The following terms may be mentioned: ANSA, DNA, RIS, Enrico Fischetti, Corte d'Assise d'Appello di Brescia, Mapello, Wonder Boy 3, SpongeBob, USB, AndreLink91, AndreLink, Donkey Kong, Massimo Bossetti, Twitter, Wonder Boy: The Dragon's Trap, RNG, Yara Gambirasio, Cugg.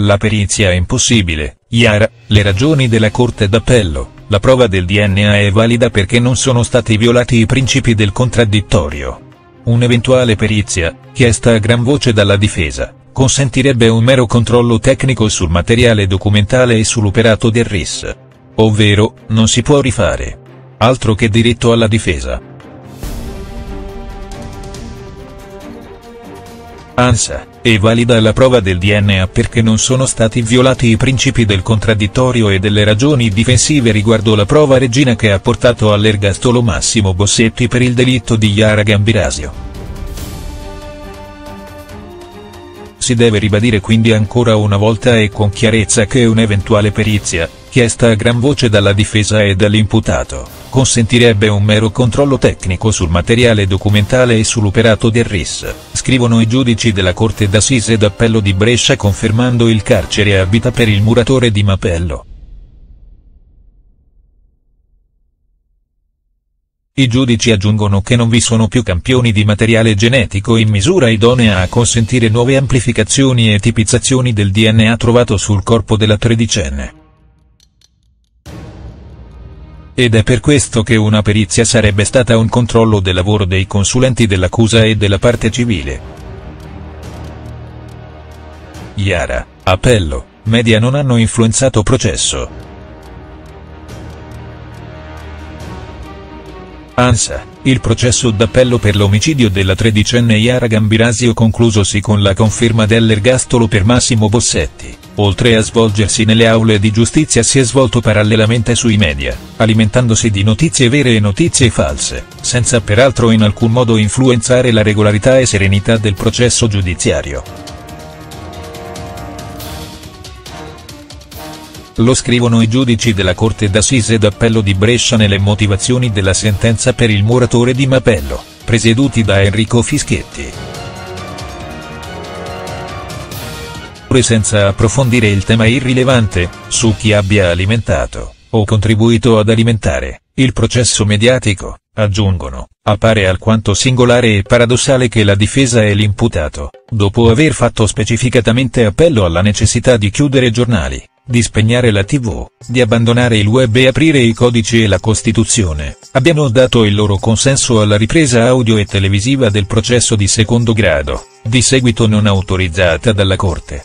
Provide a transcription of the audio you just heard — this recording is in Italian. La perizia è impossibile, Yara, le ragioni della Corte d'Appello, la prova del DNA è valida perché non sono stati violati i principi del contraddittorio. Un'eventuale perizia, chiesta a gran voce dalla difesa, consentirebbe un mero controllo tecnico sul materiale documentale e sull'operato del RIS. Ovvero, non si può rifare. Altro che diritto alla difesa. ANSA, è valida la prova del DNA perché non sono stati violati i principi del contraddittorio e delle ragioni difensive riguardo la prova regina che ha portato all'ergastolo Massimo Bossetti per il delitto di Yara Gambirasio. Si deve ribadire quindi ancora una volta e con chiarezza che un'eventuale perizia, chiesta a gran voce dalla difesa e dall'imputato, consentirebbe un mero controllo tecnico sul materiale documentale e sull'operato del RIS, scrivono i giudici della Corte d'Assise d'Appello di Brescia confermando il carcere a vita per il muratore di Mapello. I giudici aggiungono che non vi sono più campioni di materiale genetico in misura idonea a consentire nuove amplificazioni e tipizzazioni del DNA trovato sul corpo della tredicenne. Ed è per questo che una perizia sarebbe stata un controllo del lavoro dei consulenti dell'accusa e della parte civile. Yara, appello, media non hanno influenzato processo. ANSA, il processo d'appello per l'omicidio della tredicenne Yara Gambirasio conclusosi con la conferma dell'ergastolo per Massimo Bossetti, oltre a svolgersi nelle aule di giustizia si è svolto parallelamente sui media, alimentandosi di notizie vere e notizie false, senza peraltro in alcun modo influenzare la regolarità e serenità del processo giudiziario. Lo scrivono i giudici della Corte d'Assise d'Appello di Brescia nelle motivazioni della sentenza per il muratore di Mapello, presieduti da Enrico Fischetti. Senza approfondire il tema irrilevante, su chi abbia alimentato, o contribuito ad alimentare, il processo mediatico, aggiungono, appare alquanto singolare e paradossale che la difesa e l'imputato, dopo aver fatto specificatamente appello alla necessità di chiudere giornali, di spegnare la TV, di abbandonare il web e aprire i codici e la Costituzione, abbiano dato il loro consenso alla ripresa audio e televisiva del processo di secondo grado, di seguito non autorizzata dalla Corte.